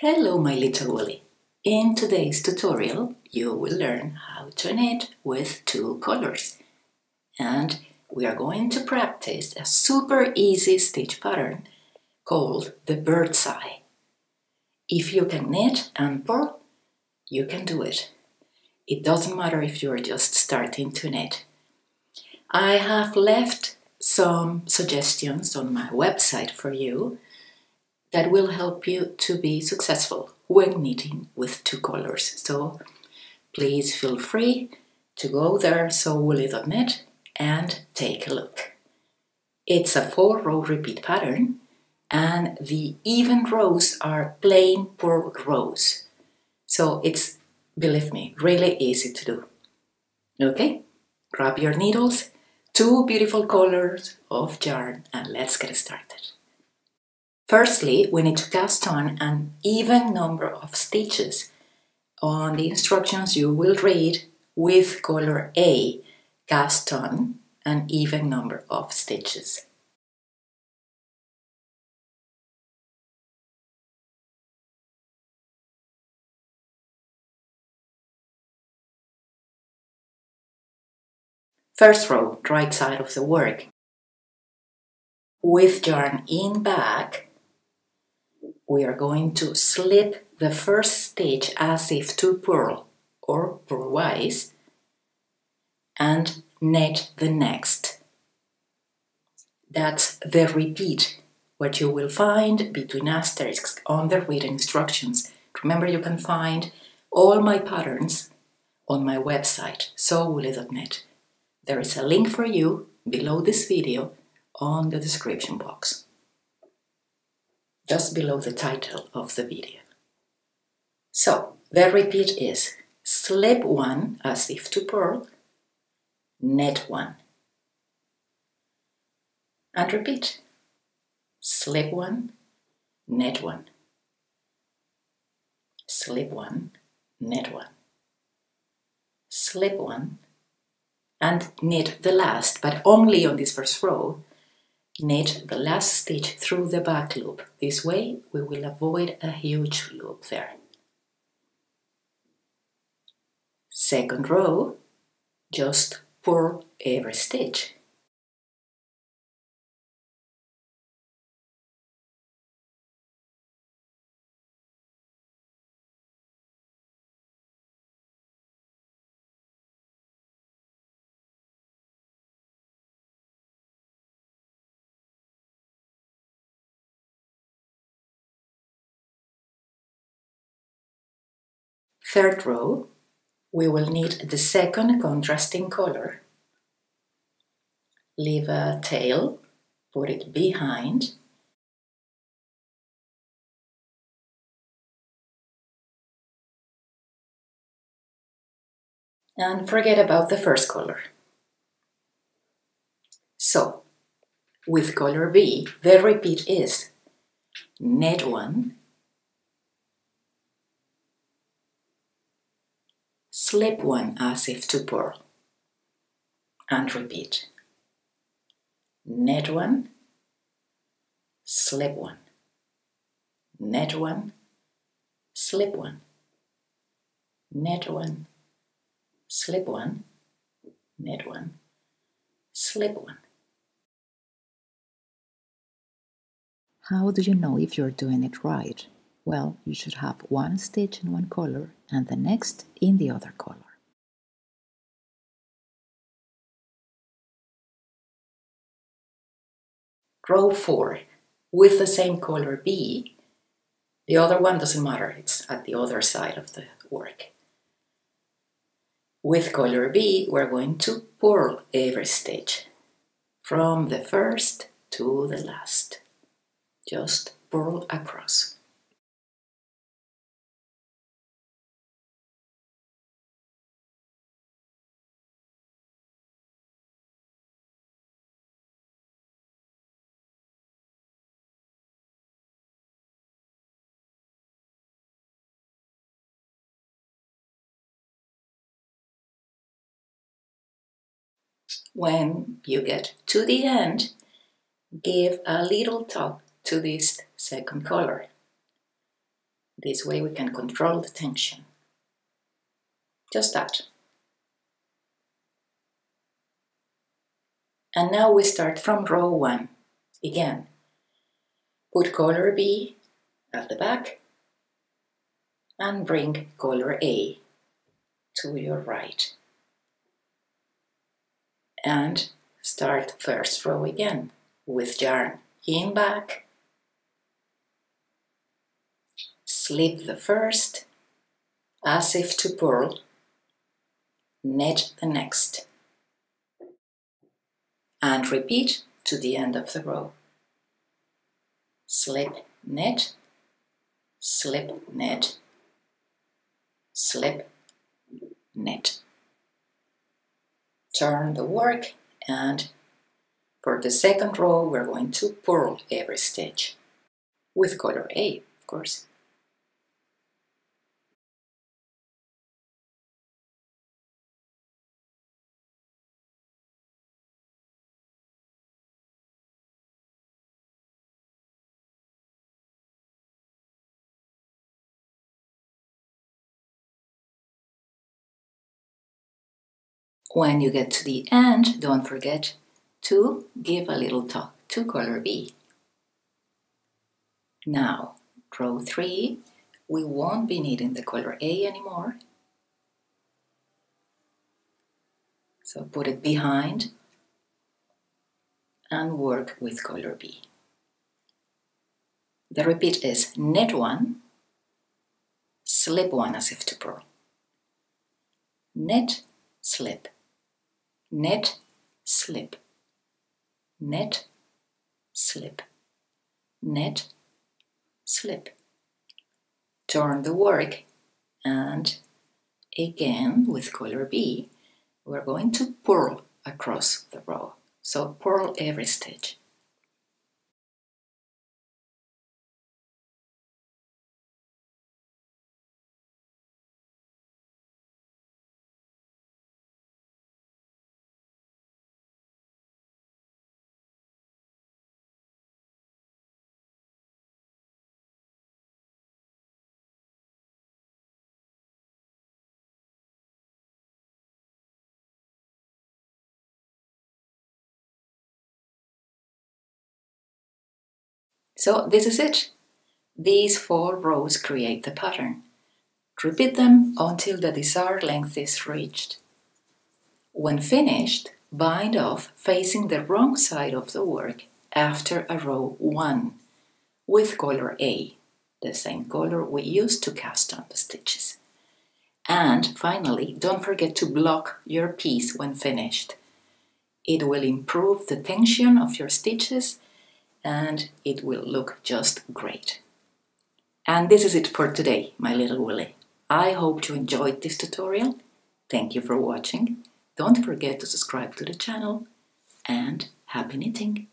Hello my little woolly! In today's tutorial you will learn how to knit with two colors, and we are going to practice a super easy stitch pattern called the bird's eye. If you can knit and purl, you can do it. It doesn't matter if you are just starting to knit. I have left some suggestions on my website for you that will help you to be successful when knitting with two colors. So please feel free to go there, sowoolly.net, and take a look. It's a 4-row repeat pattern, and the even rows are plain purl rows. So it's, believe me, really easy to do. Okay, grab your needles, two beautiful colors of yarn, and let's get started. Firstly, we need to cast on an even number of stitches on the instructions you will read with color A. Cast on an even number of stitches. First row, right side of the work. With yarn in back, we are going to slip the first stitch as if to purl or purlwise and knit the next. That's the repeat, what you will find between asterisks on the written instructions. Remember, you can find all my patterns on my website, sowoolly.net. There is a link for you below this video on the description box, just below the title of the video. So the repeat is slip one as if to purl, knit one, and repeat. Slip one, knit one. Slip one, knit one. Slip one, and knit the last, but only on this first row. Knit the last stitch through the back loop. This way we will avoid a huge loop there. Second row, just purl every stitch. Third row, we will knit the second contrasting color. Leave a tail, put it behind, and forget about the first color. So, with color B, the repeat is knit one, slip one as if to purl, and repeat. Knit one, slip one. Knit one, slip one. Knit one, slip one. Knit one, slip one. How do you know if you're doing it right? Well, you should have one stitch in one color and the next in the other color. Row 4, with the same color B, the other one doesn't matter, it's at the other side of the work. With color B, we're going to purl every stitch, from the first to the last. Just purl across. When you get to the end, give a little tug to this second color. This way we can control the tension. Just that. And now we start from row 1. Again, put color B at the back and bring color A to your right. And start first row again with yarn in back, slip the first as if to purl, knit the next, and repeat to the end of the row. Slip, knit, slip, knit. Turn the work, and for the second row we're going to purl every stitch with color A, of course. When you get to the end, don't forget to give a little tuck to color B. Now, row 3, we won't be needing the color A anymore. So put it behind and work with color B. The repeat is knit 1, slip 1 as if to purl, knit, slip, knit, slip, knit, slip, knit, slip. Turn the work, and again with color B we're going to purl across the row. So purl every stitch. So this is it. These 4 rows create the pattern. Repeat them until the desired length is reached. When finished, bind off facing the wrong side of the work after a row 1 with color A, the same color we used to cast on the stitches. And finally, don't forget to block your piece when finished. It will improve the tension of your stitches and it will look just great. And this is it for today, my little Woolly. I hope you enjoyed this tutorial. Thank you for watching. Don't forget to subscribe to the channel, and happy knitting!